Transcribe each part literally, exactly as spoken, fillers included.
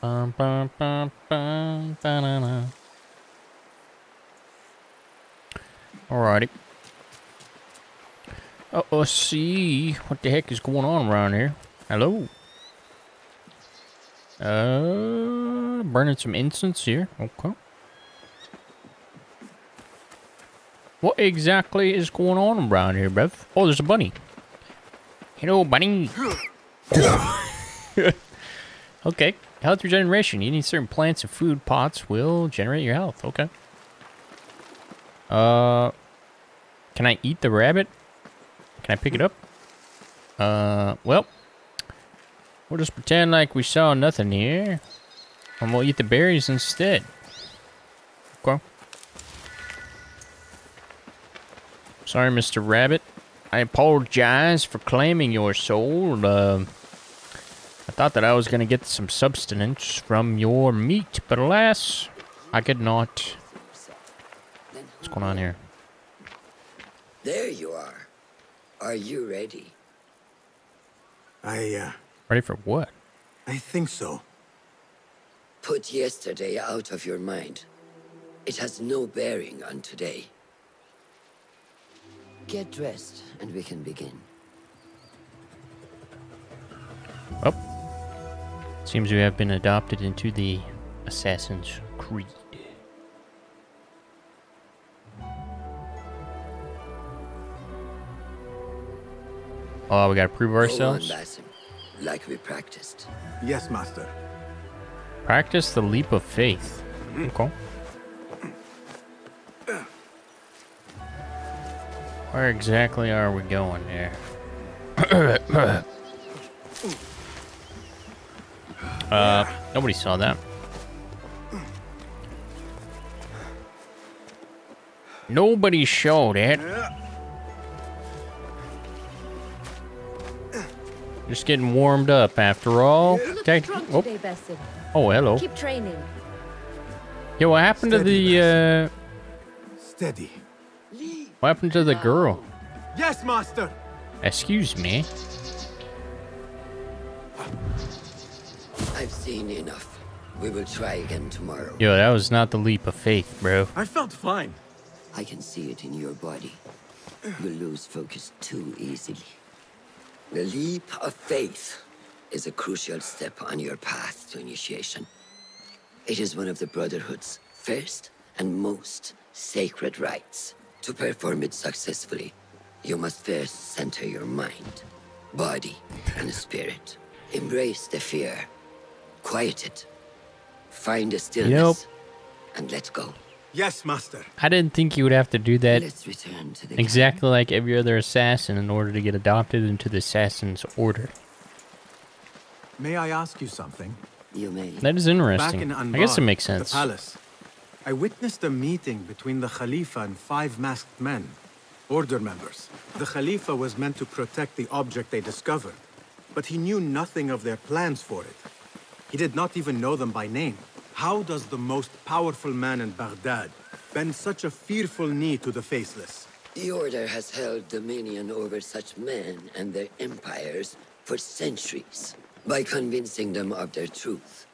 Bum, bum, bum, bum, da, da, da. Alrighty. Uh, let's see what the heck is going on around here. Hello. Uh, burning some incense here. Okay. What exactly is going on around here, bruv? Oh, there's a bunny. Hello, bunny. Okay. Health regeneration. Eating certain plants and food pots will generate your health. Okay. Uh, can I eat the rabbit? Can I pick it up? Uh, well, we'll just pretend like we saw nothing here, and we'll eat the berries instead. Okay. Sorry, Mister Rabbit. I apologize for claiming your soul. Uh, I thought that I was gonna get some substance from your meat, but alas, I could not. What's going on here? There you are. Are you ready? I, uh... Ready for what? I think so. Put yesterday out of your mind. It has no bearing on today. Get dressed, and we can begin. Oh. Seems we have been adopted into the Assassin's Creed. Oh, we gotta prove ourselves. Go on, Basim, like we practiced. Yes, master. Practice the leap of faith. Okay. Where exactly are we going here? uh, nobody saw that. Nobody showed it. Just getting warmed up after all. Take, oh. oh, hello. Keep training. Yo, what happened Steady, to the, uh... Steady. What happened to the girl? Yes, master. Excuse me. I've seen enough. We will try again tomorrow. Yo, that was not the leap of faith, bro. I felt fine. I can see it in your body. You lose focus too easily. The leap of faith is a crucial step on your path to initiation. It is one of the Brotherhood's first and most sacred rites. To perform it successfully, you must first center your mind, body, and spirit. Embrace the fear, quiet it, find a stillness, yep. and let go. Yes, master. I didn't think you would have to do that Let's return to the exactly camp. like every other assassin in order to get adopted into the assassin's order. May I ask you something? You may. That is interesting. Back in Anbar, I guess it makes sense. The palace, I witnessed a meeting between the Khalifa and five masked men, order members. The Khalifa was meant to protect the object they discovered, but he knew nothing of their plans for it. He did not even know them by name. How does the most powerful man in Baghdad bend such a fearful knee to the faceless? The Order has held dominion over such men and their empires for centuries by convincing them of their truth,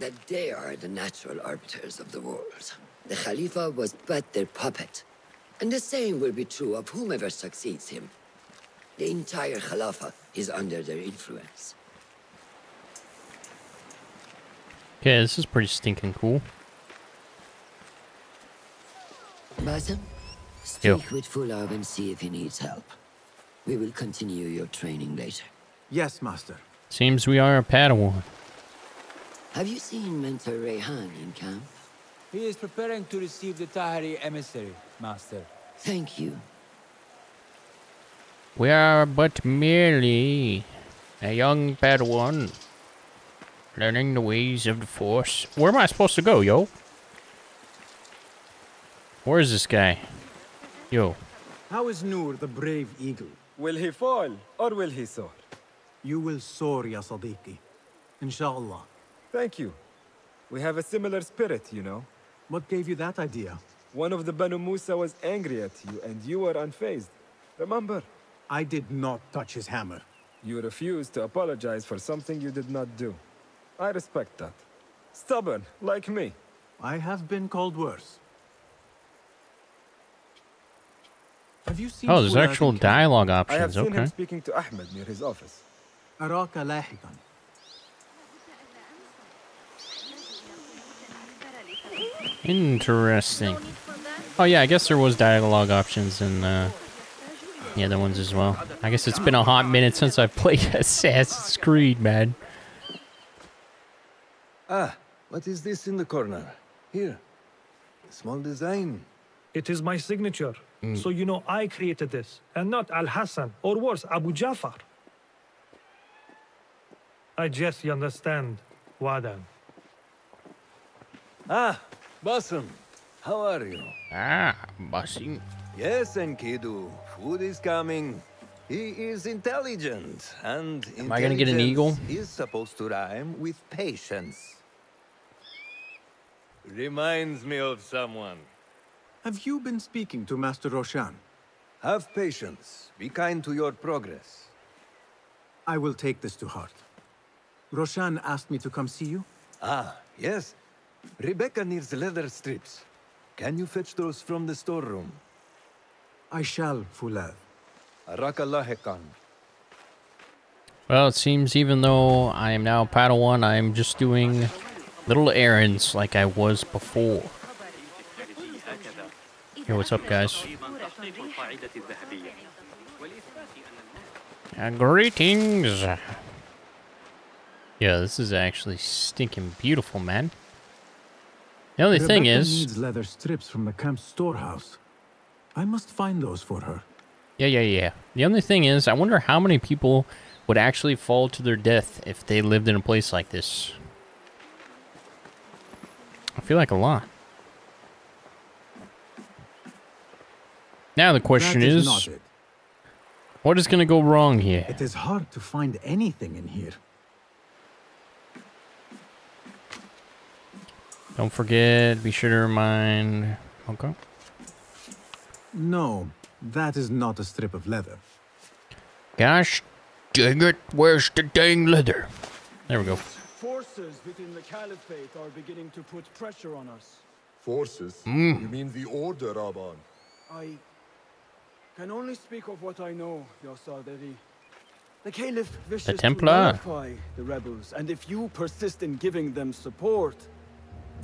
that they are the natural arbiters of the world. The Khalifa was but their puppet, and the same will be true of whomever succeeds him. The entire Khalifa is under their influence. Okay, this is pretty stinking cool. Basim, speak Yo. with Fulad and see if he needs help. We will continue your training later. Yes, master. Seems we are a Padawan. Have you seen Mentor Raihan in camp? He is preparing to receive the Tahiri emissary, master. Thank you. We are but merely a young Padawan, learning the ways of the Force. Where am I supposed to go, yo? Where is this guy? Yo. How is Noor the brave eagle? Will he fall or will he soar? You will soar, ya Sadiqi. Inshallah. Thank you. We have a similar spirit, you know. What gave you that idea? One of the Banu Musa was angry at you and you were unfazed. Remember? I did not touch his hammer. You refused to apologize for something you did not do. I respect that. Stubborn, like me. I have been called worse. Have you seen? Oh, there's Fulad actual dialogue options. I have seen okay. him speaking to Ahmed near his office. Araka lahikan. Interesting. Oh yeah, I guess there was dialogue options in uh, the other ones as well. I guess it's been a hot minute since I've played Assassin's Creed, man. Ah, what is this in the corner? Here, a small design. It is my signature. Mm. So you know I created this, and not Al-Hassan, or worse, Abu Jafar. I just understand, Wadan. Ah, Basim, how are you? Ah, Basim. Yes, Enkidu, food is coming. He is intelligent, and am I gonna get an eagle? Is supposed to rhyme with patience. Reminds me of someone. Have you been speaking to Master Roshan? Have patience. Be kind to your progress. I will take this to heart. Roshan asked me to come see you. Ah, yes. Rebecca needs leather strips. Can you fetch those from the storeroom? I shall, Fulad. Arakalahekan. Well, it seems even though I am now Padawan, I am just doing little errands like I was before. Hey, what's up, guys? Uh, greetings! Yeah, this is actually stinking beautiful, man. The only Rebecca thing is... needs leather strips from the camp storehouse. I must find those for her. Yeah, yeah, yeah. The only thing is, I wonder how many people would actually fall to their death if they lived in a place like this. I feel like a lot. Now the question is, is what is going to go wrong here? It is hard to find anything in here. Don't forget, be sure to remind... Okay. No, that is not a strip of leather. Gosh dang it, where's the dang leather? There we go. Forces within the Caliphate are beginning to put pressure on us. Forces? Mm. You mean the Order, Alban? I... I can only speak of what I know, Yassar. The Caliph wishes the Templar. to purify the rebels, and if you persist in giving them support,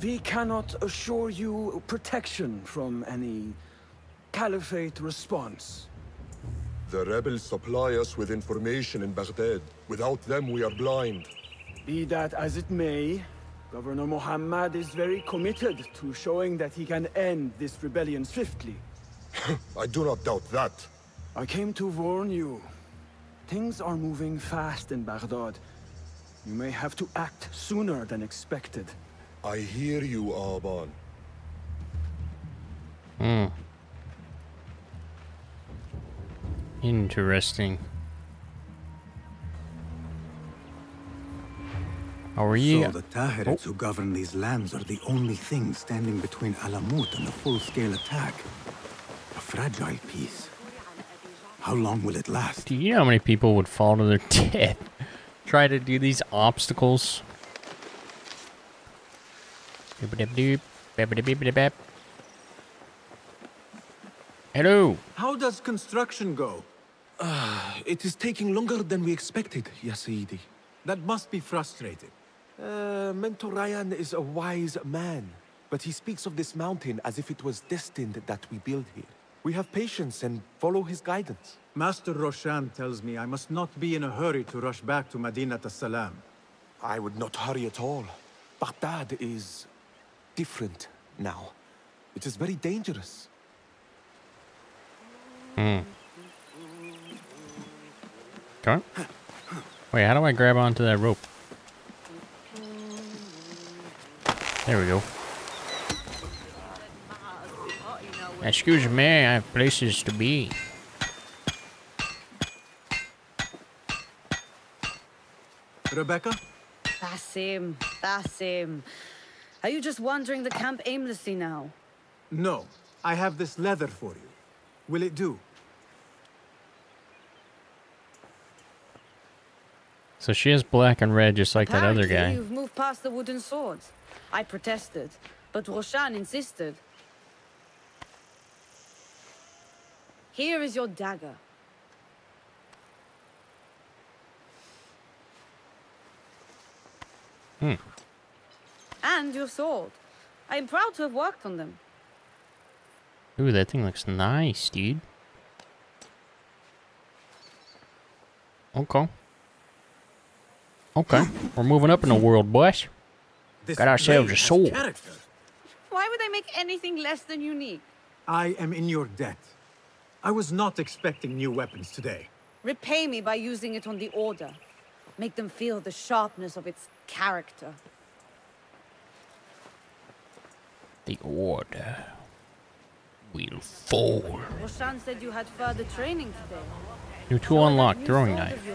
we cannot assure you protection from any Caliphate response. The rebels supply us with information in Baghdad. Without them, we are blind. Be that as it may, Governor Mohammed is very committed to showing that he can end this rebellion swiftly. I do not doubt that. I came to warn you. Things are moving fast in Baghdad. You may have to act sooner than expected. I hear you, Alban. Hmm. Interesting. How are you? So the Tahirids oh. who govern these lands are the only thing standing between Alamut and a full-scale attack. A fragile piece. How long will it last? Do you know how many people would fall to their death? Try to do these obstacles. Hello. How does construction go? Uh, it is taking longer than we expected, Yasidi. That must be frustrating. Uh, Mentor Raihan is a wise man, but he speaks of this mountain as if it was destined that we build here. We have patience and follow his guidance. Master Roshan tells me I must not be in a hurry to rush back to Madinat as-Salam. I would not hurry at all. Baghdad is different now. It is very dangerous. Hmm. Okay. Wait, how do I grab onto that rope? There we go. Excuse me, I have places to be. Rebecca? Basim, Basim. Are you just wandering the camp aimlessly now? No, I have this leather for you. Will it do? So she is black and red, just like Apparently, that other guy. You've moved past the wooden swords. I protested, but Roshan insisted. Here is your dagger. Hmm. And your sword. I am proud to have worked on them. Ooh, that thing looks nice, dude. Okay. Okay, we're moving up in the world, boys. This Got ourselves a sword. Character. Why would I make anything less than unique? I am in your debt. I was not expecting new weapons today. Repay me by using it on the Order. Make them feel the sharpness of its character. The Order will fall. Roshan said you had further training today. New tool unlocked, throwing knife.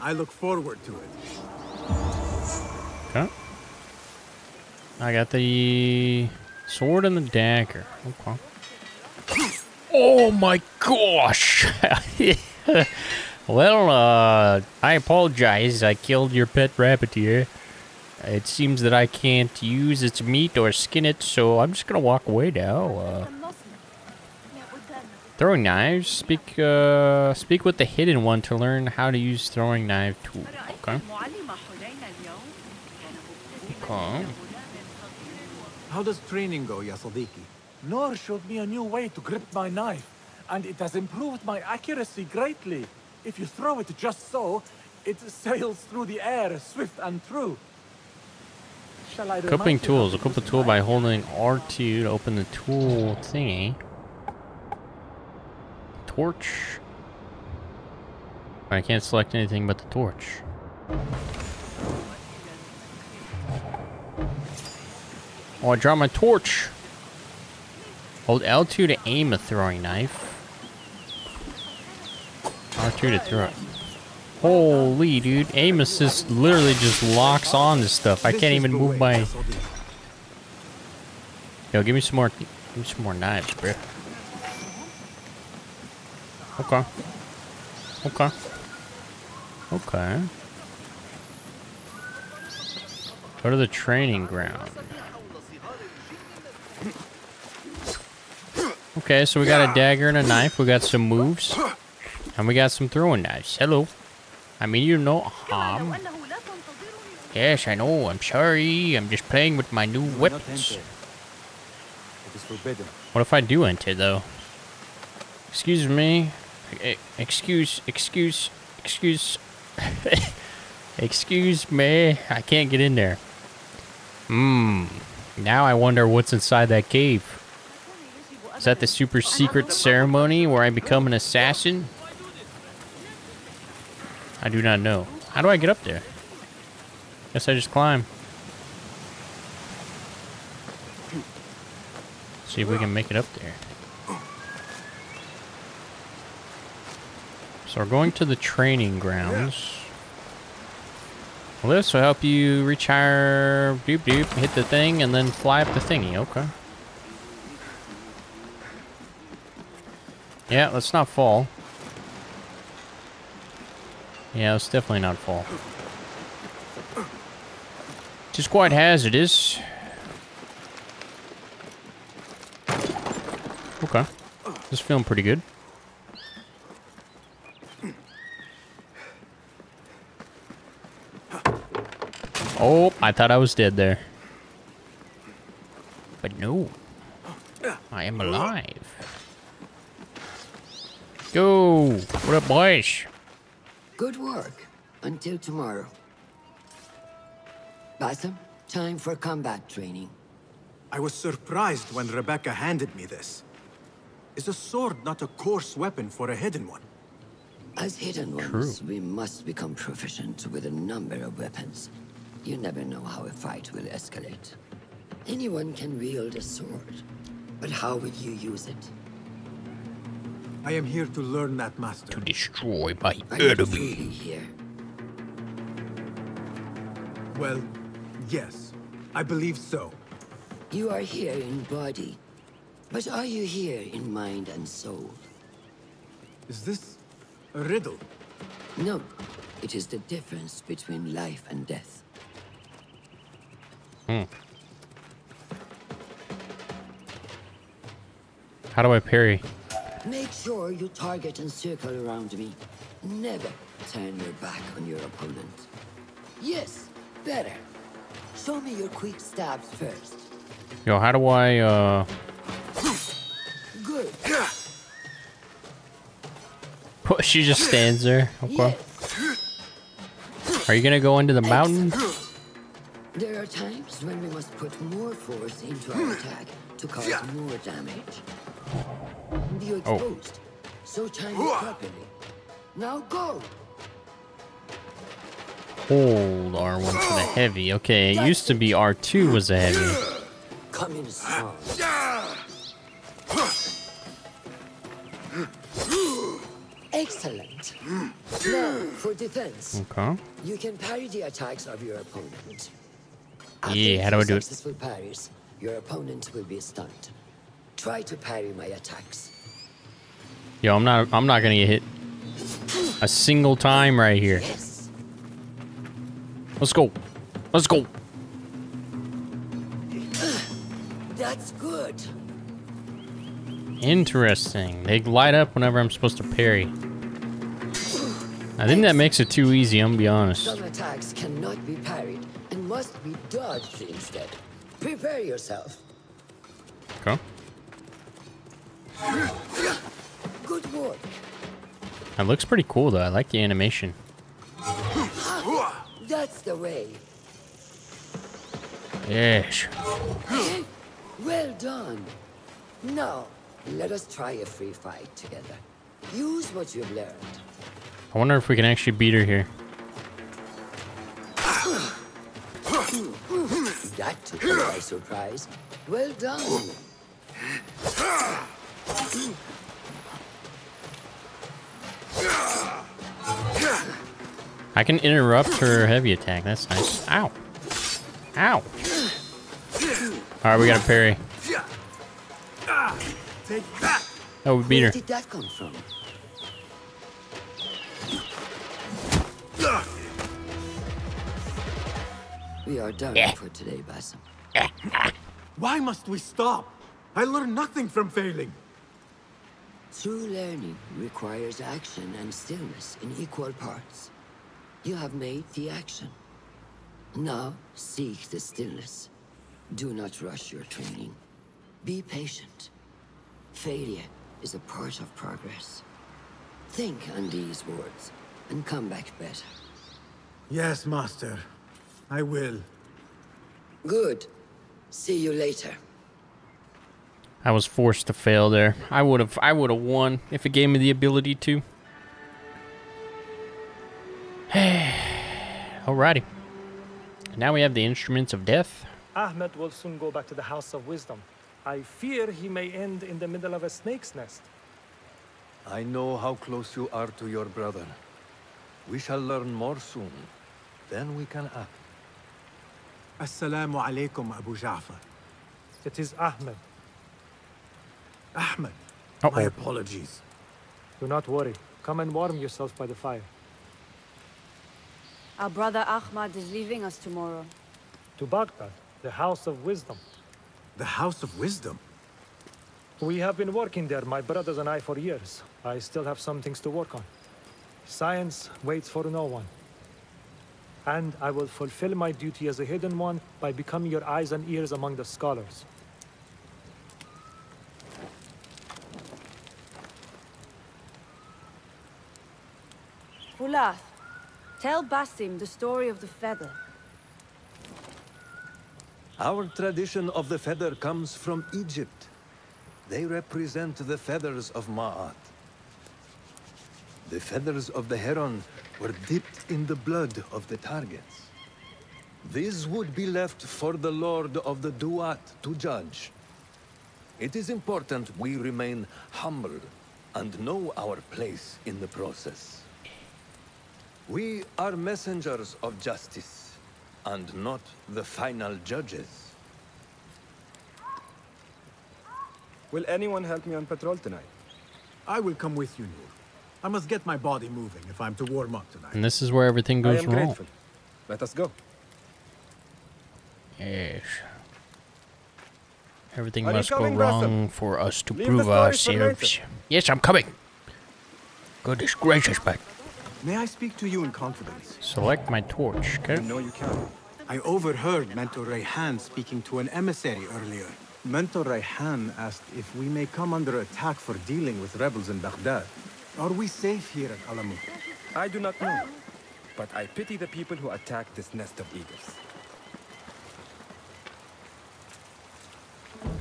I look forward to it. Okay. I got the sword and the dagger. Okay. Oh my gosh! Well, uh, I apologize. I killed your pet rabbit here. It seems that I can't use its meat or skin it, so I'm just gonna walk away now. Uh, Throwing knives. Speak uh, speak with the hidden one to learn how to use throwing knife tool. Okay. Okay. How does training go, Yasidi? Noor showed me a new way to grip my knife, and it has improved my accuracy greatly. If you throw it just so, it sails through the air, swift and true. Shall I Equipping tools. Equip the tool by holding R two to open the tool thingy. Torch. I can't select anything but the torch. Oh, I dropped my torch. Hold L two to aim a throwing knife. R two to throw it. Holy dude, aim assist literally just locks on this stuff. I can't even move my. Yo, give me some more. Give me some more knives, bro. Okay. Okay. Okay. Go to the training ground. Okay, so we got a dagger and a knife. We got some moves. And we got some throwing knives. Hello. I mean, you know harm. Yes, I know. I'm sorry. I'm just playing with my new weapons. What if I do enter, though? Excuse me. Excuse, excuse, excuse. Excuse me. I can't get in there. Hmm. Now I wonder what's inside that cave. Is that the super secret ceremony where I become an assassin? I do not know. How do I get up there? Guess I just climb. See if we can make it up there. So we're going to the training grounds. Well, this will help you reach higher. Doop doop, hit the thing, and then fly up the thingy. Okay. Yeah, let's not fall. Yeah, let's definitely not fall. Which is quite hazardous. Okay. This is feeling pretty good. Oh, I thought I was dead there. But no. I am alive. Go! What up, boys? Good work. Until tomorrow. Basim, time for combat training. I was surprised when Rebecca handed me this. Is a sword not a coarse weapon for a hidden one? As hidden ones, True. we must become proficient with a number of weapons. You never know how a fight will escalate. Anyone can wield a sword, but how would you use it? I am here to learn that, master. To destroy my enemy. Here. Well, yes, I believe so. You are here in body, but are you here in mind and soul? Is this a riddle? No, It is the difference between life and death. Hmm. How do I parry? Make sure you target and circle around me. Never turn your back on your opponent. Yes, better. Show me your quick stabs first. Yo, how do I, uh... Good. She just stands there. Okay. Yes. Are you gonna go into the mountain? There are times when we must put more force into our attack to cause more damage. You're exposed, oh. So time it properly. Now go! Hold R one for the heavy. Okay, it used to be R two was a heavy. Come in strong. Excellent. Now for defense. Okay. You can parry the attacks of your opponent. After yeah, how do I do successful it? Parries, your opponent will be stunned. Try to parry my attacks. Yo, I'm not. I'm not gonna get hit a single time right here. Yes. Let's go. Let's go. That's good. Interesting. They light up whenever I'm supposed to parry. I think that makes it too easy, I'm gonna be honest. Some attacks cannot be parried and must be dodged instead. Prepare yourself. Okay. Good work. That looks pretty cool though. I like the animation. That's the way. Yes. Well done. Now, let us try a free fight together. Use what you've learned. I wonder if we can actually beat her here. That took me by surprise. Well done. I can interrupt her heavy attack. That's nice. Ow. Ow. Alright, we gotta parry. Oh, we beat her. Where did that come from? We are done yeah. for today, Basim. Why must we stop? I learned nothing from failing. True learning requires action and stillness in equal parts. You have made the action. Now seek the stillness. Do not rush your training. Be patient. Failure is a part of progress. Think on these words and come back better. Yes, Master. I will. Good. See you later. I was forced to fail there. I would have I would have won if it gave me the ability to. Alrighty. Now we have the instruments of death. Ahmed will soon go back to the House of Wisdom. I fear he may end in the middle of a snake's nest. I know how close you are to your brother. We shall learn more soon. Then we can act. Assalamu alaikum, Abu Jafar. It is Ahmed. Ahmed, oh, my apologies. Do not worry. Come and warm yourself by the fire. Our brother Ahmed is leaving us tomorrow. To Baghdad, the House of Wisdom. The House of Wisdom? We have been working there, my brothers and I, for years. I still have some things to work on. Science waits for no one. And I will fulfill my duty as a hidden one by becoming your eyes and ears among the scholars. Fulad, tell Basim the story of the feather. Our tradition of the feather comes from Egypt. They represent the feathers of Ma'at. The feathers of the heron were dipped in the blood of the targets. These would be left for the Lord of the Duat to judge. It is important we remain humble and know our place in the process. We are messengers of justice. And not the final judges. Will anyone help me on patrol tonight? I will come with you, Noor. I must get my body moving if I'm to warm up tonight. And this is where everything goes wrong. I am grateful. Let us go. Yes. Everything Are must go coming, wrong Basim? For us to Leave prove ourselves. Yes, I'm coming. Goodness gracious, man. May I speak to you in confidence? Select my torch, okay? No, you can. I overheard Mentor Raihan speaking to an emissary earlier. Mentor Raihan asked if we may come under attack for dealing with rebels in Baghdad. Are we safe here at Alamut? I do not know, but I pity the people who attack this nest of eagles.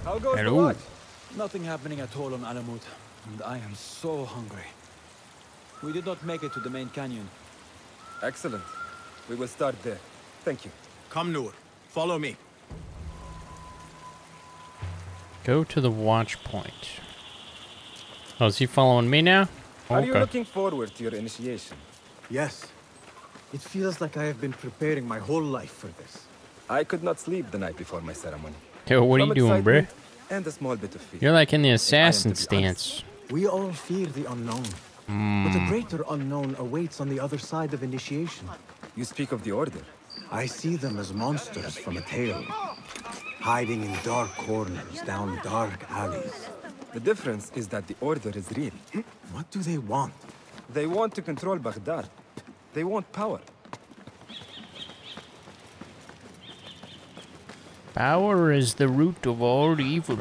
How goes the watch? Nothing happening at all on Alamut, and I am so hungry. We did not make it to the main canyon. Excellent. We will start there. Thank you. Come, Noor. Follow me. Go to the watch point. Oh, is he following me now? Okay. Are you looking forward to your initiation? Yes. It feels like I have been preparing my whole life for this. I could not sleep the night before my ceremony. Yo, what are you doing, bruh? And a small bit of fear. You're like in the assassin stance. We all fear the unknown. Mm. But a greater unknown awaits on the other side of initiation. You speak of the Order. I see them as monsters from a tale, hiding in dark corners, down dark alleys. The difference is that the Order is real. What do they want? They want to control Baghdad. They want power. Power is the root of all evil.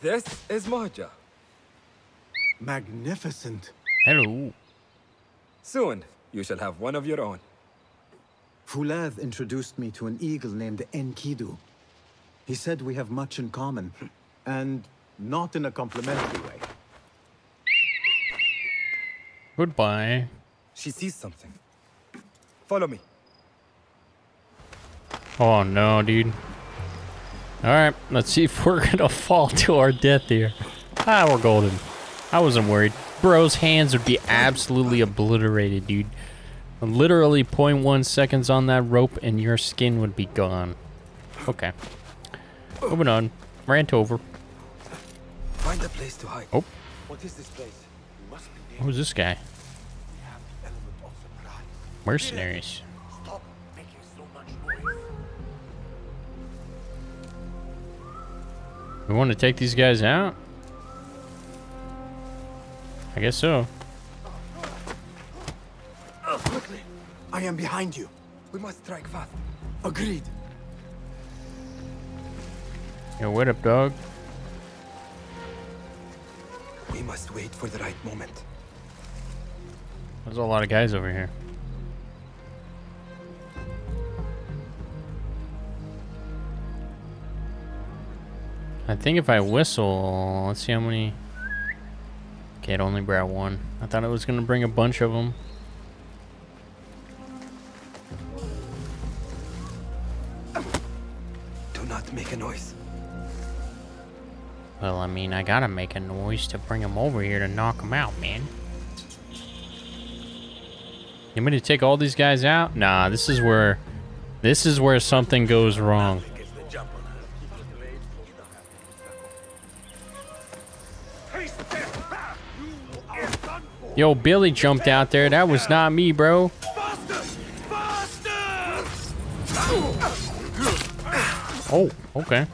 This is Marja. Magnificent. Hello. Soon, you shall have one of your own. Fulad introduced me to an eagle named Enkidu. He said we have much in common, and not in a complimentary way. Goodbye. She sees something. Follow me. Oh no, dude. Alright, let's see if we're gonna fall to our death here. Ah, we're golden. I wasn't worried. Bro's hands would be absolutely obliterated, dude. Literally zero point one seconds on that rope and your skin would be gone. Okay. Moving on. Rant over. Find a place to hide. Oh. What is this place? You must be near. Who's this guy? We have the element of surprise. Mercenaries. Stop making so much noise. We want to take these guys out? I guess so. Uh, quickly. I am behind you. We must strike fast. Agreed. Yo, what up, dog? We must wait for the right moment. There's a lot of guys over here. I think if I whistle, let's see how many. Okay, it only brought one. I thought it was gonna bring a bunch of them. Do not make a noise. Well, I mean, I gotta make a noise to bring them over here to knock them out, man. You want me to take all these guys out? Nah, this is where, this is where something goes wrong. Yo, Billy jumped out there. That was not me, bro. Faster! Faster! Oh, okay.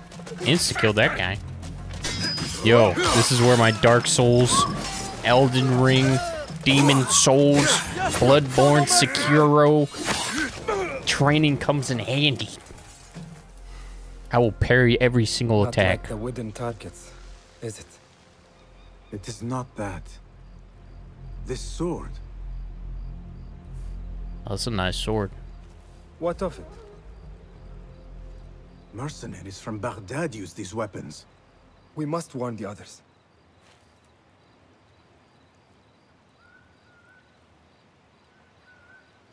Insta-killed that guy. Yo, this is where my Dark Souls, Elden Ring, Demon Souls, Bloodborne, Sekiro training comes in handy. I will parry every single not attack. Like the wooden targets, is it? It is not that. This sword. Oh, that's a nice sword. What of it? Mercenaries from Baghdad use these weapons. We must warn the others.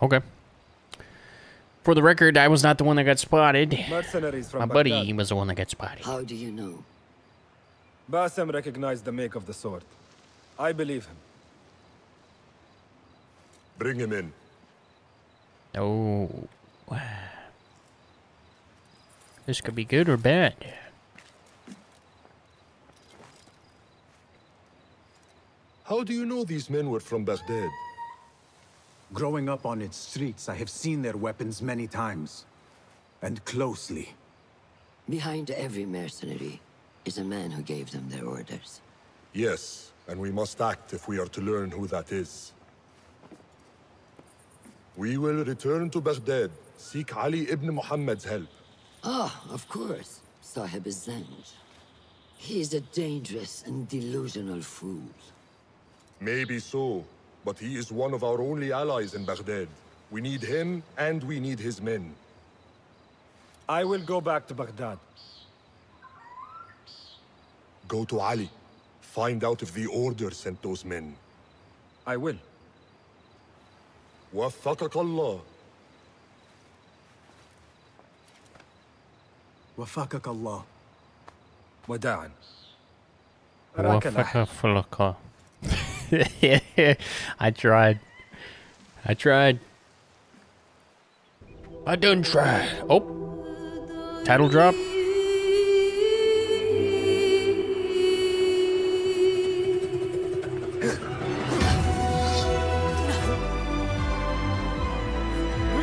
Okay. For the record, I was not the one that got spotted. Mercenaries from My buddy Baghdad. was the one that got spotted. How do you know? Basim recognized the make of the sword. I believe him. Bring him in. Oh. This could be good or bad. How do you know these men were from Baghdad? Growing up on its streets, I have seen their weapons many times. And closely. Behind every mercenary is a man who gave them their orders. Yes, and we must act if we are to learn who that is. We will return to Baghdad, seek Ali ibn Muhammad's help. Ah, oh, of course, Sahib Izenj. He is a dangerous and delusional fool. Maybe so, but he is one of our only allies in Baghdad. We need him, and we need his men. I will go back to Baghdad. Go to Ali. Find out if the order sent those men. I will. Waffaqak Allah. Waffaqak Allah. Wada'an. Waffaqak Allah. I tried. I tried. I done try. Oh. Title drop.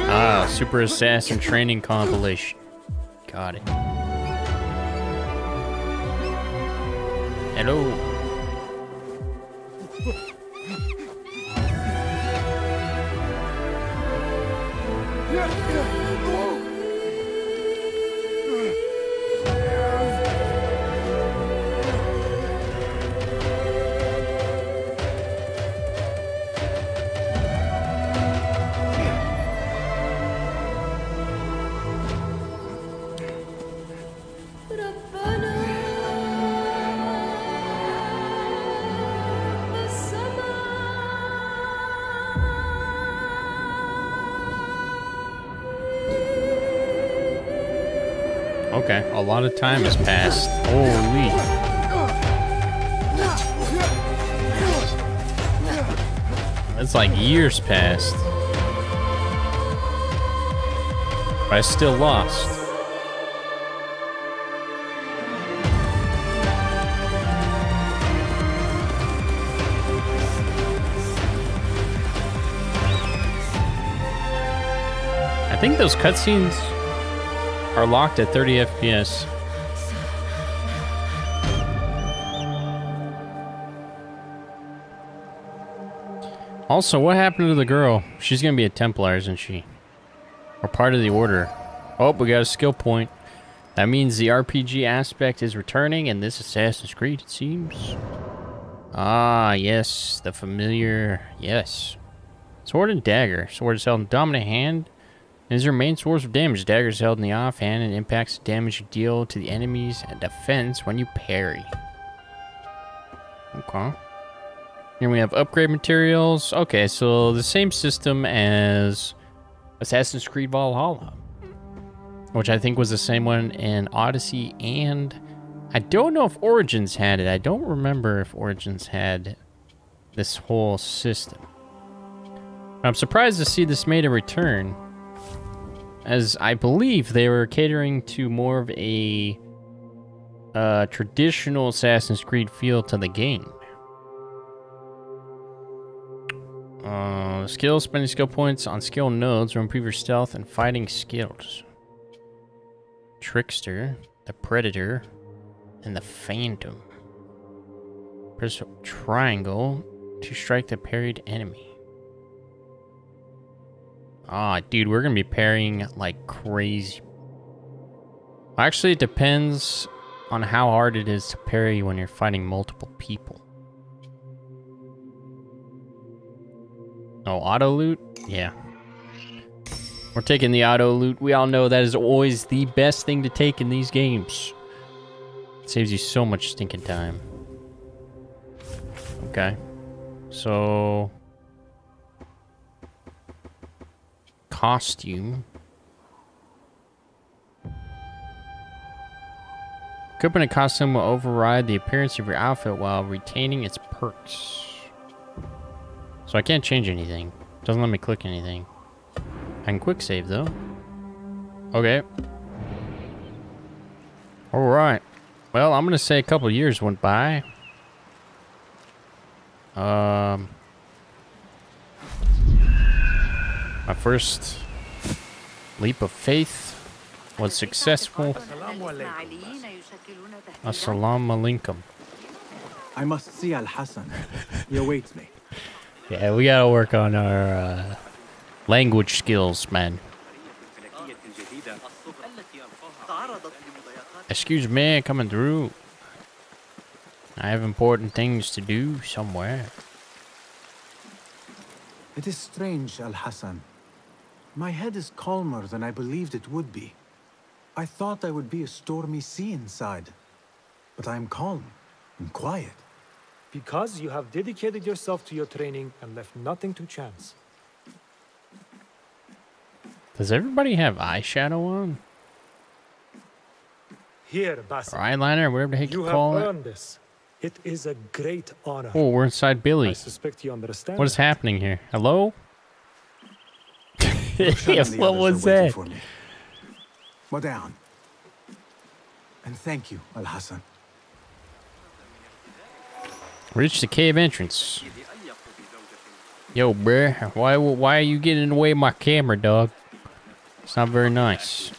Ah, Super Assassin Training Compilation. Got it. Hello. Okay, a lot of time has passed. Holy... That's like years past. But I still lost. I think those cutscenes are locked at thirty F P S. Also, what happened to the girl? She's gonna be a Templar, isn't she? Or part of the Order. Oh, we got a skill point. That means the R P G aspect is returning in this Assassin's Creed, it seems. Ah, yes. The familiar... Yes. Sword and dagger. Sword is held in dominant hand. Is your main source of damage. Dagger is held in the offhand and impacts the damage you deal to the enemies and defense when you parry. Okay. Here we have upgrade materials. Okay, so the same system as Assassin's Creed Valhalla, which I think was the same one in Odyssey, and I don't know if Origins had it. I don't remember if Origins had this whole system. I'm surprised to see this made a return, as I believe they were catering to more of a uh, traditional Assassin's Creed feel to the game. Uh, skill, spending skill points on skill nodes will improve your stealth and fighting skills. Trickster, the Predator, and the Phantom. Press triangle to strike the parried enemy. Ah, dude, we're gonna be parrying like crazy. Actually, it depends on how hard it is to parry when you're fighting multiple people. Oh, auto loot? Yeah. We're taking the auto loot. We all know that is always the best thing to take in these games. It saves you so much stinking time. Okay. So... costume. Equipping a costume will override the appearance of your outfit while retaining its perks. So I can't change anything. Doesn't let me click anything. I can quick save though. Okay. Alright. Well, I'm gonna say a couple years went by. Um My first leap of faith was successful. Assalamu alaikum. I must see Al-Hassan. He awaits me. Yeah, we gotta work on our uh, language skills, man. Excuse me, coming through. I have important things to do somewhere. It is strange, Al-Hassan. My head is calmer than I believed it would be. I thought I would be a stormy sea inside, but I am calm and quiet. Because you have dedicated yourself to your training and left nothing to chance. Does everybody have eyeshadow on? Here, Basim. Or eyeliner, whatever the heck you, you call it. You have earned this. It is a great honor. Oh, we're inside Billy. I suspect you understand. What is happening here? Hello? Yes, what was that? Go down. And thank you, Al-Hassan. Reach the cave entrance. Yo, bruh. Why, why are you getting in the way of my camera, dog? It's not very nice.